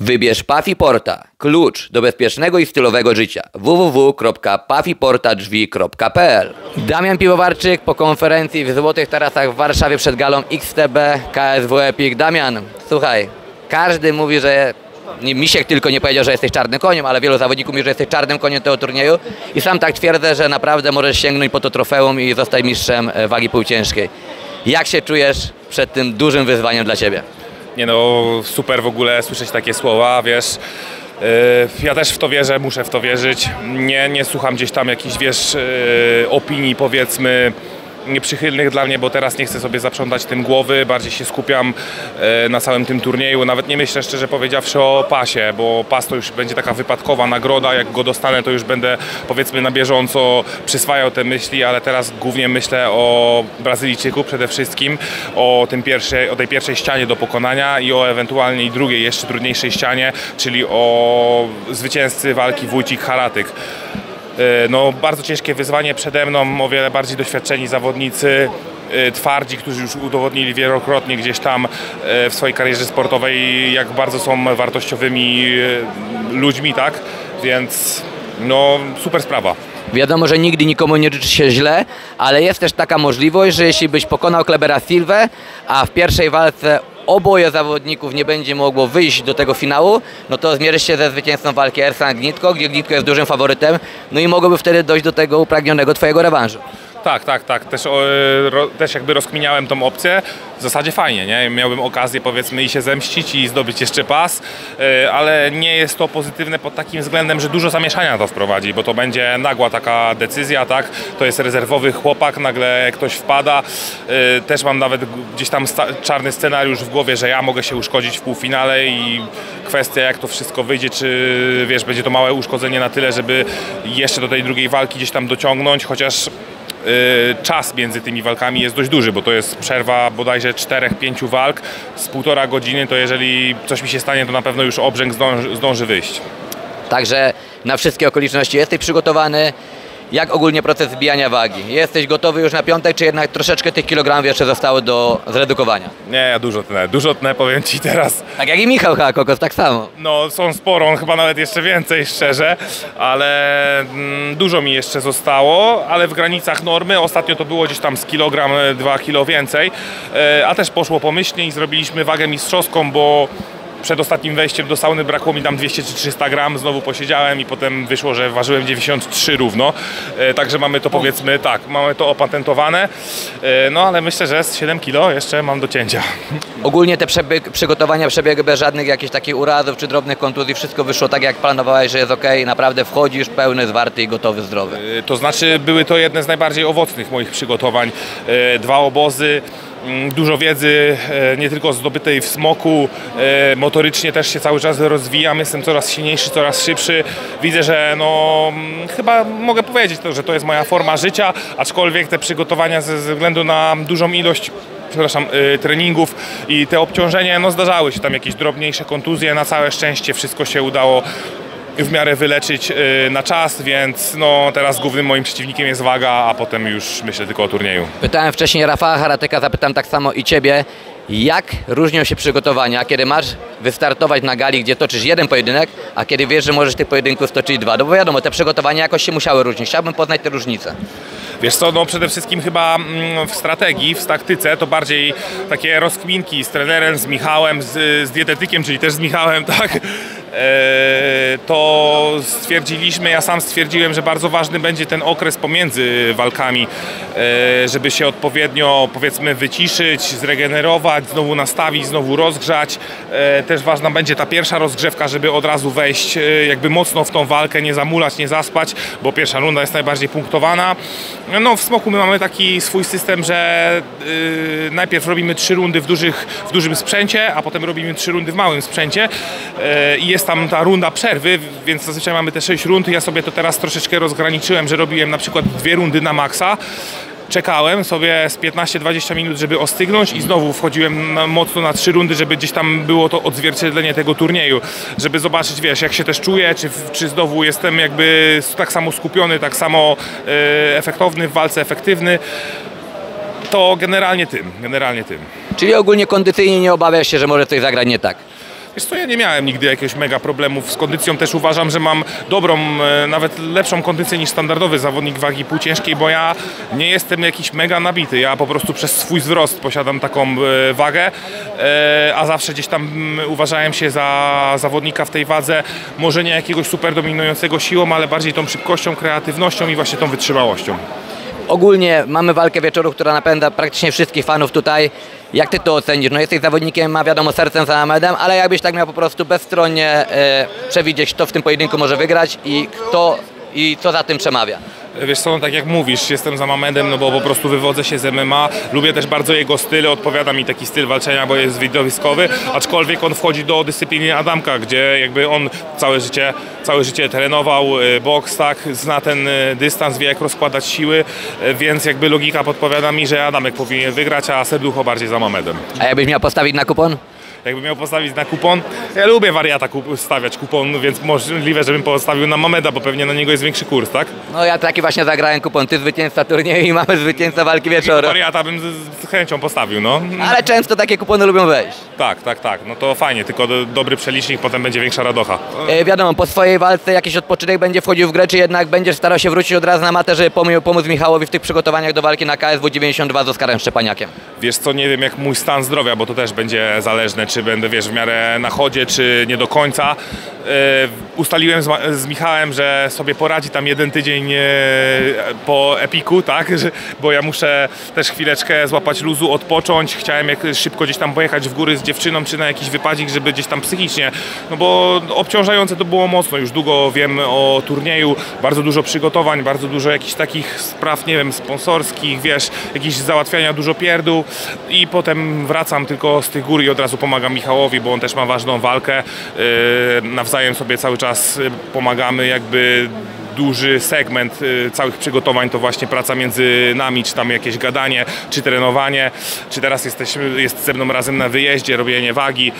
Wybierz PafiPorta, klucz do bezpiecznego i stylowego życia. www.pafiportadrzwi.pl. Damian Piwowarczyk po konferencji w Złotych Tarasach w Warszawie przed galą XTB KSW Epic. Damian, słuchaj, każdy mówi, że Misiek tylko nie powiedział, że jesteś czarnym koniem, ale wielu zawodników mówi, że jesteś czarnym koniem tego turnieju i sam tak twierdzę, że naprawdę możesz sięgnąć po to trofeum i zostać mistrzem wagi półciężkiej. Jak się czujesz przed tym dużym wyzwaniem dla Ciebie? Nie no, super w ogóle słyszeć takie słowa, wiesz, ja też w to wierzę, muszę w to wierzyć, nie słucham gdzieś tam jakichś, wiesz, opinii, powiedzmy, nieprzychylnych dla mnie, bo teraz nie chcę sobie zaprzątać tym głowy, bardziej się skupiam na całym tym turnieju, nawet nie myślę, szczerze powiedziawszy, o pasie, bo pas to już będzie taka wypadkowa nagroda, jak go dostanę, to już będę, powiedzmy, na bieżąco przyswajał te myśli, ale teraz głównie myślę o Brazylijczyku przede wszystkim, o tej pierwszej ścianie do pokonania i o ewentualnie drugiej, jeszcze trudniejszej ścianie, czyli o zwycięzcy walki Wójcik-Haratyk. No, bardzo ciężkie wyzwanie przede mną, o wiele bardziej doświadczeni zawodnicy, twardzi, którzy już udowodnili wielokrotnie gdzieś tam w swojej karierze sportowej, jak bardzo są wartościowymi ludźmi, tak? Więc no, super sprawa. Wiadomo, że nigdy nikomu nie życzy się źle, ale jest też taka możliwość, że jeśli byś pokonał Klebera Sylwę, a w pierwszej walce oboje zawodników nie będzie mogło wyjść do tego finału, no to zmierzysz się ze zwycięzcą walki Ersana Gnidko, gdzie Gnidko jest dużym faworytem, no i mogłoby wtedy dojść do tego upragnionego twojego rewanżu. Tak. Też jakby rozkminiałem tą opcję. W zasadzie fajnie, nie? Miałbym okazję, powiedzmy, i się zemścić i zdobyć jeszcze pas, ale nie jest to pozytywne pod takim względem, że dużo zamieszania to wprowadzi, bo to będzie nagła taka decyzja, tak? To jest rezerwowy chłopak, nagle ktoś wpada. Też mam nawet gdzieś tam czarny scenariusz w głowie, że ja mogę się uszkodzić w półfinale i kwestia, jak to wszystko wyjdzie, czy wiesz, będzie to małe uszkodzenie na tyle, żeby jeszcze do tej drugiej walki gdzieś tam dociągnąć, chociaż czas między tymi walkami jest dość duży, bo to jest przerwa bodajże 4–5 walk z 1,5 godziny, to jeżeli coś mi się stanie, to na pewno już obrzęk zdąży wyjść. Także na wszystkie okoliczności jesteś przygotowany. Jak ogólnie proces zbijania wagi? Jesteś gotowy już na piątek, czy jednak troszeczkę tych kilogramów jeszcze zostało do zredukowania? Nie, ja dużo tnę, powiem Ci teraz. Tak jak i Michał Kokos, tak samo. No, są sporo, on chyba nawet jeszcze więcej, szczerze, ale dużo mi jeszcze zostało, ale w granicach normy. Ostatnio to było gdzieś tam z kilogram, 2 kilo więcej, a też poszło pomyślnie i zrobiliśmy wagę mistrzowską, bo przed ostatnim wejściem do sauny brakło mi tam 200 czy 300 gram, znowu posiedziałem i potem wyszło, że ważyłem 93 równo. Także mamy to, powiedzmy, tak, mamy to opatentowane, no ale myślę, że z 7 kilo jeszcze mam do cięcia. Ogólnie te przygotowania przebiegły bez żadnych jakichś takich urazów czy drobnych kontuzji, wszystko wyszło tak, jak planowałeś, że jest ok, naprawdę wchodzisz pełny, zwarty i gotowy, zdrowy. To znaczy, były to jedne z najbardziej owocnych moich przygotowań, 2 obozy. Dużo wiedzy, nie tylko zdobytej w smoku, motorycznie też się cały czas rozwijam, jestem coraz silniejszy, coraz szybszy. Widzę, że no, chyba mogę powiedzieć, że to jest moja forma życia, aczkolwiek te przygotowania ze względu na dużą ilość treningów i te obciążenia, no zdarzały się tam jakieś drobniejsze kontuzje, na całe szczęście wszystko się udało w miarę wyleczyć na czas, więc no, teraz głównym moim przeciwnikiem jest waga, a potem już myślę tylko o turnieju. Pytałem wcześniej Rafała Charatyka, zapytam tak samo i Ciebie. Jak różnią się przygotowania, kiedy masz wystartować na gali, gdzie toczysz jeden pojedynek, a kiedy wiesz, że możesz tych pojedynków stoczyć 2? No bo wiadomo, te przygotowania jakoś się musiały różnić. Chciałbym poznać te różnice. Wiesz co, no przede wszystkim chyba w strategii, w taktyce, to bardziej takie rozkminki z trenerem, z Michałem, z dietetykiem, czyli też z Michałem, tak? To stwierdziliśmy, ja sam stwierdziłem, że bardzo ważny będzie ten okres pomiędzy walkami, żeby się odpowiednio, powiedzmy, wyciszyć, zregenerować, znowu nastawić, znowu rozgrzać. Też ważna będzie ta pierwsza rozgrzewka, żeby od razu wejść jakby mocno w tą walkę, nie zamulać, nie zaspać, bo pierwsza runda jest najbardziej punktowana. No, w smoku my mamy taki swój system, że najpierw robimy 3 rundy w dużym sprzęcie, a potem robimy 3 rundy w małym sprzęcie i jest tam ta runda przerwy, więc zazwyczaj mamy te 6 rund. Ja sobie to teraz troszeczkę rozgraniczyłem, że robiłem na przykład 2 rundy na maksa. Czekałem sobie z 15–20 minut, żeby ostygnąć i znowu wchodziłem mocno na 3 rundy, żeby gdzieś tam było to odzwierciedlenie tego turnieju, żeby zobaczyć, wiesz, jak się też czuję, czy znowu jestem jakby tak samo skupiony, tak samo efektowny w walce, efektywny. To generalnie tym. Czyli ogólnie kondycyjnie nie obawiasz się, że może coś zagrać nie tak? Wiesz co, ja nie miałem nigdy jakiegoś mega problemów z kondycją, też uważam, że mam dobrą, nawet lepszą kondycję niż standardowy zawodnik wagi półciężkiej, bo ja nie jestem jakiś mega nabity, ja po prostu przez swój wzrost posiadam taką wagę, a zawsze gdzieś tam uważałem się za zawodnika w tej wadze, może nie jakiegoś super dominującego siłą, ale bardziej tą szybkością, kreatywnością i właśnie tą wytrzymałością. Ogólnie mamy walkę wieczoru, która napędza praktycznie wszystkich fanów tutaj. Jak ty to ocenisz? No jesteś zawodnikiem, ma wiadomo sercem za Mamedem, ale jakbyś tak miał po prostu bezstronnie przewidzieć, kto w tym pojedynku może wygrać i kto i co za tym przemawia. Wiesz co, no tak jak mówisz, jestem za Mamedem, no bo po prostu wywodzę się z MMA, lubię też bardzo jego styl, odpowiada mi taki styl walczenia, bo jest widowiskowy, aczkolwiek on wchodzi do dyscypliny Adamka, gdzie jakby on całe życie trenował boks, tak, zna ten dystans, wie jak rozkładać siły, więc jakby logika podpowiada mi, że Adamek powinien wygrać, a serducho bardziej za Mamedem. A jakbyś miał postawić na kupon? Jakbym miał postawić na kupon, ja lubię wariata stawiać kupon, więc możliwe, żebym postawił na Mameda, bo pewnie na niego jest większy kurs, tak? No ja taki właśnie zagrałem kupon, ty zwycięzca turnieju i mamy zwycięzca walki wieczoru. Wariata bym z chęcią postawił, no. Ale często takie kupony lubią wejść. Tak, no to fajnie, tylko dobry przelicznik, potem będzie większa radocha. Wiadomo, po swojej walce jakiś odpoczynek będzie wchodził w grę, czy jednak będziesz starał się wrócić od razu na matę, żeby pomóc Michałowi w tych przygotowaniach do walki na KSW 92 z Oskarem Szczepaniakiem? Wiesz co, nie wiem jak mój stan zdrowia, bo to też będzie zależne, czy będę, wiesz, w miarę na chodzie, czy nie do końca. Ustaliłem z Michałem, że sobie poradzi tam jeden tydzień po Epiku, tak? Bo ja muszę też chwileczkę złapać luzu, odpocząć. Chciałem jak szybko gdzieś tam pojechać w góry z dziewczyną, czy na jakiś wypadzik, żeby gdzieś tam psychicznie, no bo obciążające to było mocno. Już długo wiem o turnieju, bardzo dużo przygotowań, bardzo dużo jakichś takich spraw, nie wiem, sponsorskich, wiesz, jakichś załatwiania, dużo pierdół i potem wracam tylko z tych gór i od razu pomagam Michałowi, bo on też ma ważną walkę. Nawzajem sobie cały czas pomagamy, jakby duży segment całych przygotowań to właśnie praca między nami, czy tam jakieś gadanie, czy trenowanie, czy teraz jest ze mną razem na wyjeździe, robienie wagi,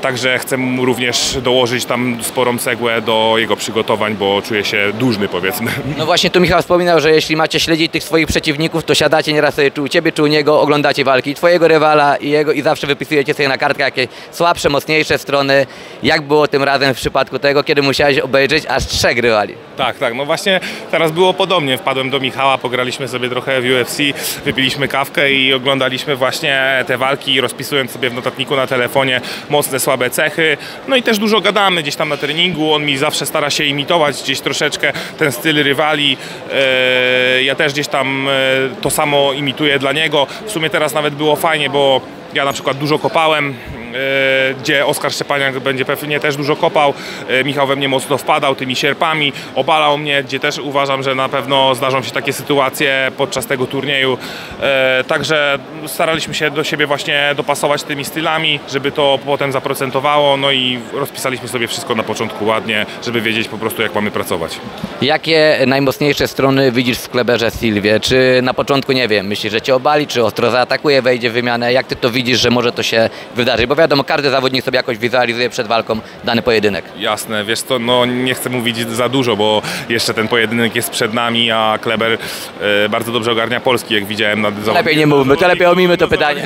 także chcę mu również dołożyć tam sporą cegłę do jego przygotowań, bo czuję się dłużny, powiedzmy. No właśnie tu Michał wspominał, że jeśli macie śledzić tych swoich przeciwników, to siadacie nieraz sobie czy u ciebie, czy u niego, oglądacie walki twojego rywala i jego i zawsze wypisujecie sobie na kartkę jakieś słabsze, mocniejsze strony. Jak było tym razem w przypadku tego, kiedy musiałeś obejrzeć aż 3 rywali? Tak, no właśnie teraz było podobnie, wpadłem do Michała, pograliśmy sobie trochę w UFC, wypiliśmy kawkę i oglądaliśmy właśnie te walki, rozpisując sobie w notatniku na telefonie mocne, słabe cechy, no i też dużo gadamy gdzieś tam na treningu, on mi zawsze stara się imitować gdzieś troszeczkę ten styl rywali, ja też gdzieś tam to samo imituję dla niego, w sumie teraz nawet było fajnie, bo ja na przykład dużo kopałem, gdzie Oskar Szczepaniak będzie pewnie też dużo kopał, Michał we mnie mocno wpadał tymi sierpami, obalał mnie, gdzie też uważam, że na pewno zdarzą się takie sytuacje podczas tego turnieju, także staraliśmy się do siebie właśnie dopasować tymi stylami, żeby to potem zaprocentowało, no i rozpisaliśmy sobie wszystko na początku ładnie, żeby wiedzieć po prostu jak mamy pracować. Jakie najmocniejsze strony widzisz w Kleberze Sylwie? Czy na początku, nie wiem, myślisz, że cię obali, czy ostro zaatakuje, wejdzie w wymianę, jak ty to widzisz, że może to się wydarzyć, bo wiadomo, każdy zawodnik sobie jakoś wizualizuje przed walką dany pojedynek. Jasne, wiesz co, no nie chcę mówić za dużo, bo jeszcze ten pojedynek jest przed nami, a Kleber bardzo dobrze ogarnia Polski, jak widziałem. Lepiej nie mówmy, to lepiej omijmy to pytanie.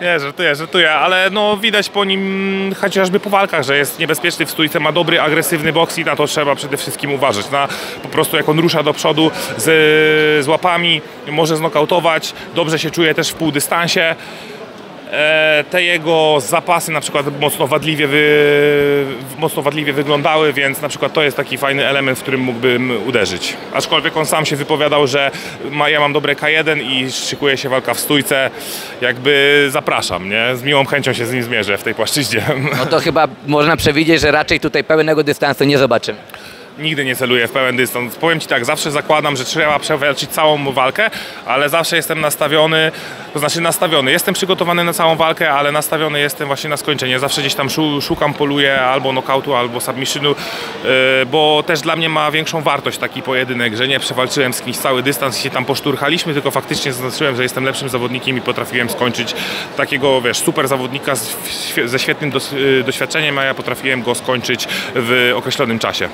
Nie, żartuję, ale no widać po nim, chociażby po walkach, że jest niebezpieczny w stójce, ma dobry, agresywny boks i na to trzeba przede wszystkim uważać. Po prostu jak on rusza do przodu z łapami, może znokautować, dobrze się czuje też w półdystansie. Te jego zapasy na przykład mocno wadliwie wyglądały, więc na przykład to jest taki fajny element, w którym mógłbym uderzyć. Aczkolwiek on sam się wypowiadał, że ja mam dobre K1 i szykuje się walka w stójce, jakby zapraszam, nie? Z miłą chęcią się z nim zmierzę w tej płaszczyźnie. No to chyba można przewidzieć, że raczej tutaj pełnego dystansu nie zobaczymy. Nigdy nie celuję w pełen dystans. Powiem ci tak, zawsze zakładam, że trzeba przewalczyć całą walkę, ale zawsze jestem nastawiony, to znaczy nastawiony. Jestem przygotowany na całą walkę, ale nastawiony jestem właśnie na skończenie. Zawsze gdzieś tam szukam, poluję albo knockoutu, albo submissionu, bo też dla mnie ma większą wartość taki pojedynek, że nie przewalczyłem z kimś cały dystans i się tam poszturchaliśmy, tylko faktycznie zaznaczyłem, że jestem lepszym zawodnikiem i potrafiłem skończyć takiego, wiesz, super zawodnika ze świetnym doświadczeniem, a ja potrafiłem go skończyć w określonym czasie.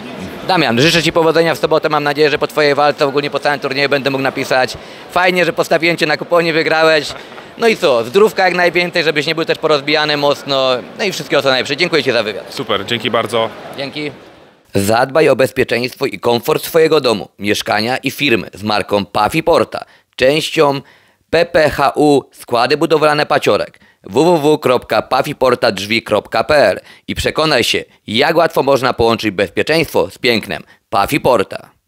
Damian, życzę ci powodzenia w sobotę, mam nadzieję, że po twojej walce, ogólnie po całym turnieju będę mógł napisać fajnie, że postawiłem cię na kuponie, wygrałeś. No i co, zdrówka jak najwięcej, żebyś nie był też porozbijany mocno. No i wszystkiego co najlepsze. Dziękuję Ci za wywiad. Super, dzięki bardzo. Dzięki. Zadbaj o bezpieczeństwo i komfort swojego domu, mieszkania i firmy z marką PafiPorta, częścią PPHU Składy Budowlane Paciorek, www.pafiportadrzwi.pl i przekonaj się, jak łatwo można połączyć bezpieczeństwo z pięknem. PafiPorta.